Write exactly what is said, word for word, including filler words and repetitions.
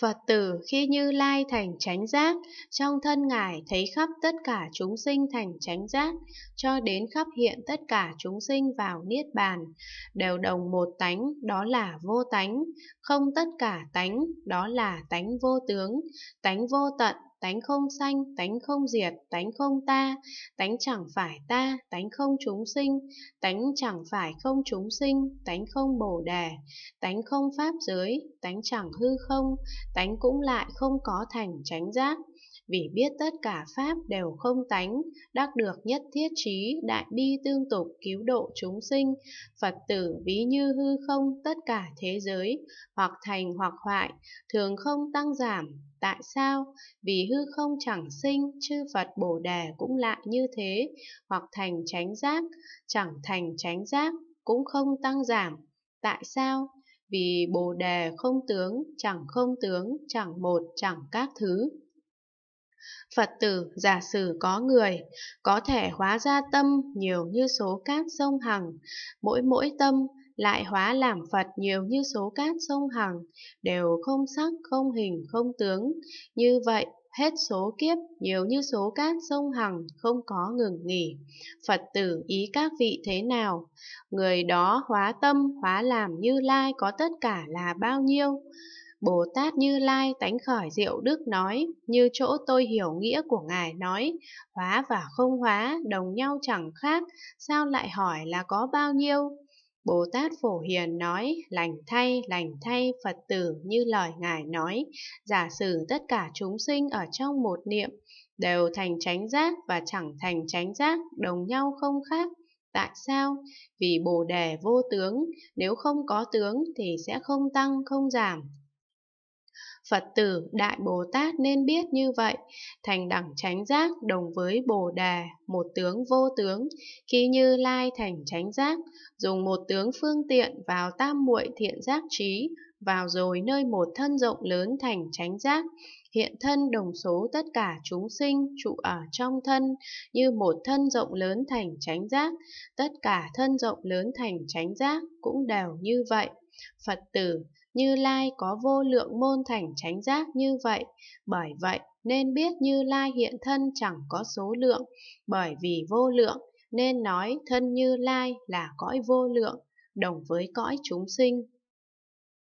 Phật tử khi Như Lai thành chánh giác, trong thân Ngài thấy khắp tất cả chúng sinh thành chánh giác, cho đến khắp hiện tất cả chúng sinh vào Niết Bàn, đều đồng một tánh, đó là vô tánh, không tất cả tánh, đó là tánh vô tướng, tánh vô tận, tánh không sanh, tánh không diệt, tánh không ta, tánh chẳng phải ta, tánh không chúng sinh, tánh chẳng phải không chúng sinh, tánh không bồ đề, tánh không pháp giới, tánh chẳng hư không, tánh cũng lại không có thành chánh giác. Vì biết tất cả pháp đều không tánh, đắc được nhất thiết trí, đại bi tương tục cứu độ chúng sinh. Phật tử ví như hư không tất cả thế giới, hoặc thành hoặc hoại, thường không tăng giảm. Tại sao? Vì hư không chẳng sinh, chư Phật Bồ Đề cũng lại như thế, hoặc thành chánh giác, chẳng thành chánh giác, cũng không tăng giảm. Tại sao? Vì Bồ Đề không tướng, chẳng không tướng, chẳng một, chẳng các thứ. Phật tử, giả sử có người, có thể hóa ra tâm nhiều như số cát sông Hằng, mỗi mỗi tâm lại hóa làm Phật nhiều như số cát sông Hằng, đều không sắc, không hình, không tướng. Như vậy, hết số kiếp, nhiều như số cát sông Hằng, không có ngừng nghỉ. Phật tử ý các vị thế nào? Người đó hóa tâm, hóa làm Như Lai có tất cả là bao nhiêu? Bồ Tát Như Lai tánh khởi diệu đức nói, như chỗ tôi hiểu nghĩa của Ngài nói, hóa và không hóa, đồng nhau chẳng khác, sao lại hỏi là có bao nhiêu? Bồ Tát Phổ Hiền nói, lành thay, lành thay, Phật tử như lời Ngài nói, giả sử tất cả chúng sinh ở trong một niệm, đều thành chánh giác và chẳng thành chánh giác, đồng nhau không khác. Tại sao? Vì Bồ Đề vô tướng, nếu không có tướng thì sẽ không tăng, không giảm. Phật tử, Đại Bồ Tát nên biết như vậy, thành đẳng chánh giác đồng với Bồ Đề, một tướng vô tướng, khi Như Lai thành chánh giác, dùng một tướng phương tiện vào tam muội thiện giác trí, vào rồi nơi một thân rộng lớn thành chánh giác, hiện thân đồng số tất cả chúng sinh trụ ở trong thân, như một thân rộng lớn thành chánh giác, tất cả thân rộng lớn thành chánh giác cũng đều như vậy. Phật tử, Như Lai có vô lượng môn thành chánh giác như vậy, bởi vậy nên biết Như Lai hiện thân chẳng có số lượng, bởi vì vô lượng nên nói thân Như Lai là cõi vô lượng, đồng với cõi chúng sinh.